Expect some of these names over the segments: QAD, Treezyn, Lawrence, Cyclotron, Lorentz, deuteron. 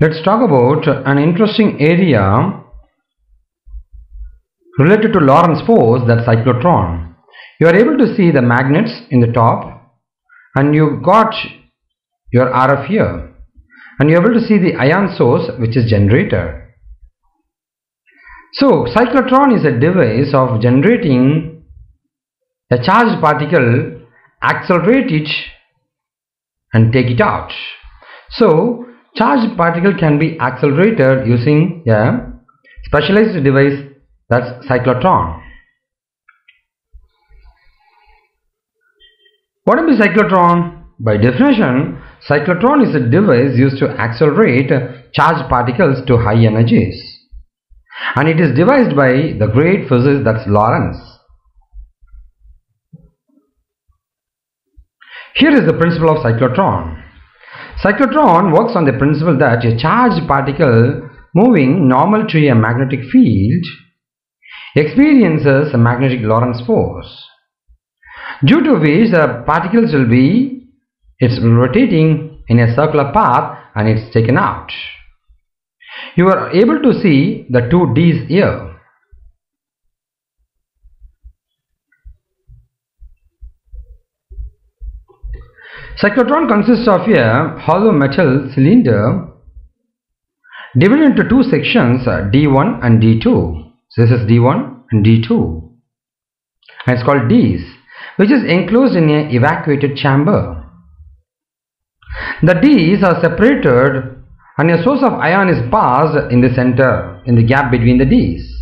Let's talk about an interesting area related to Lorentz force, that cyclotron. You are able to see the magnets in the top, and you got your RF here, and you are able to see the ion source, which is generator. So cyclotron is a device of generating a charged particle, accelerate it and take it out. So charged particle can be accelerated using a specialized device, that's cyclotron. What is cyclotron? By definition, cyclotron is a device used to accelerate charged particles to high energies, and it is devised by the great physicist, that's Lawrence. Here is the principle of cyclotron. Cyclotron works on the principle that a charged particle moving normal to a magnetic field experiences a magnetic Lorentz force, due to which the particles will be rotating in a circular path and it's taken out. You are able to see the two D's here. Cyclotron consists of a hollow metal cylinder divided into two sections, D1 and D2. So this is D1 and D2, and it's called D's, which is enclosed in an evacuated chamber. The D's are separated and a source of ion is passed in the center, in the gap between the D's.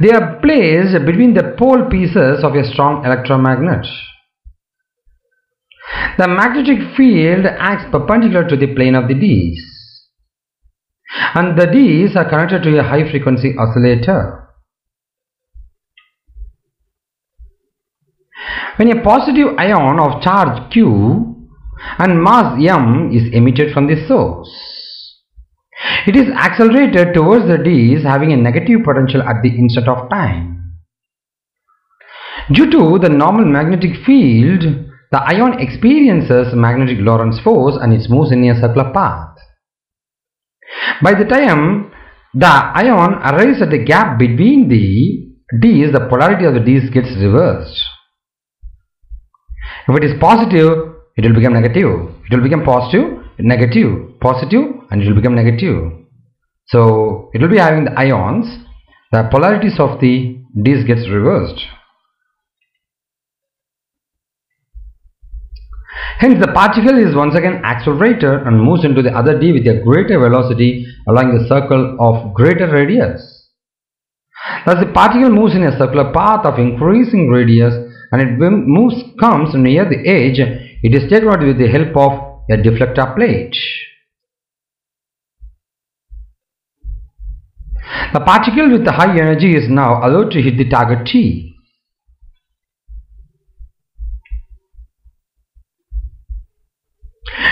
They are placed between the pole pieces of a strong electromagnet. The magnetic field acts perpendicular to the plane of the D's, and the D's are connected to a high frequency oscillator. When a positive ion of charge Q and mass M is emitted from the source, it is accelerated towards the D's, having a negative potential at the instant of time. Due to the normal magnetic field, the ion experiences magnetic Lorentz force and it moves in a circular path. By the time the ion arrives at the gap between the D's, the polarity of the D's gets reversed. If it is positive, it will become negative. It will become positive, negative, positive, and it will become negative. So it will be having the ions, the polarities of the D's gets reversed. Hence the particle is once again accelerated and moves into the other D with a greater velocity along the circle of greater radius. Thus the particle moves in a circular path of increasing radius, and it comes near the edge. It is taken out with the help of a deflector plate. The particle with the high energy is now allowed to hit the target T.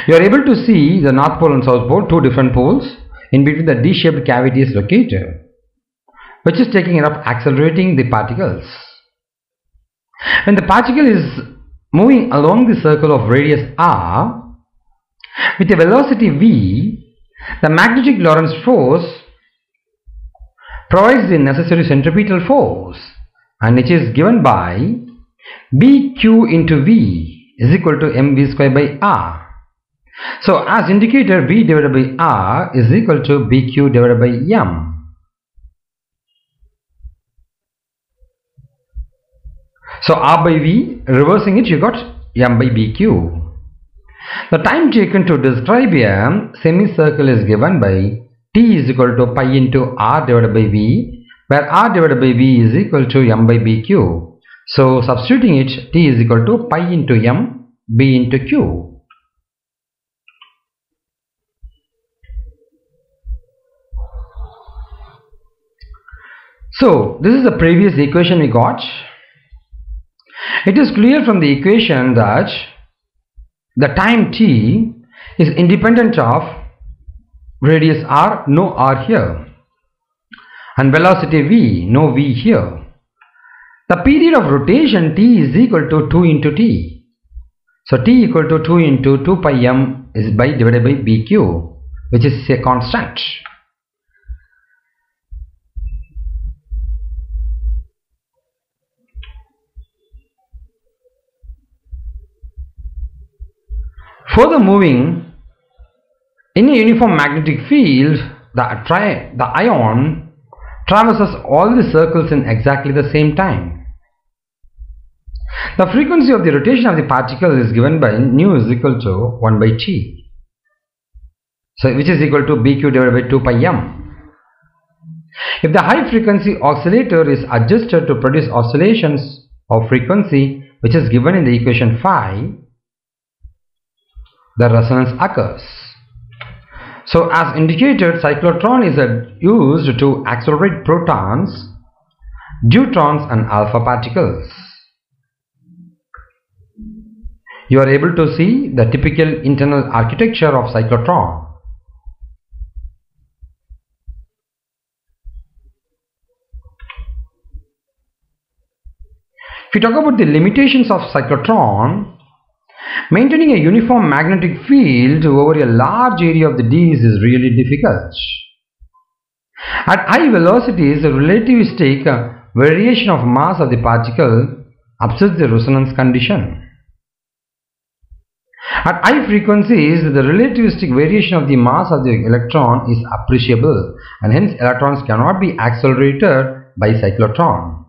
You are able to see the north pole and south pole, two different poles. In between the D-shaped cavity is located, which is taking it up, accelerating the particles. When the particle is moving along the circle of radius R with a velocity V, the magnetic Lorentz force provides the necessary centripetal force, and it is given by BQ into V is equal to mv square by R. So as indicated, V divided by R is equal to BQ divided by M. So R by V, reversing it, you got M by BQ. The time taken to describe a semicircle is given by T is equal to pi into R divided by V, where R divided by V is equal to M by BQ. So substituting it, T is equal to pi into M, B into Q. So this is the previous equation we got. It is clear from the equation that the time T is independent of radius R, no R here, and velocity V, no V here. The period of rotation T is equal to 2 into T. So T equal to 2 into 2 pi m is by divided by BQ, which is a constant. Further moving, in a uniform magnetic field, the ion traverses all the circles in exactly the same time. The frequency of the rotation of the particle is given by nu is equal to 1 by T, so which is equal to BQ divided by 2 pi m. If the high frequency oscillator is adjusted to produce oscillations of frequency which is given in the equation phi, the resonance occurs. So as indicated, cyclotron is used to accelerate protons, deuterons and alpha particles. You are able to see the typical internal architecture of cyclotron. If we talk about the limitations of cyclotron, maintaining a uniform magnetic field over a large area of the disk is really difficult. At high velocities, the relativistic variation of mass of the particle upsets the resonance condition. At high frequencies, the relativistic variation of the mass of the electron is appreciable, and hence electrons cannot be accelerated by cyclotron.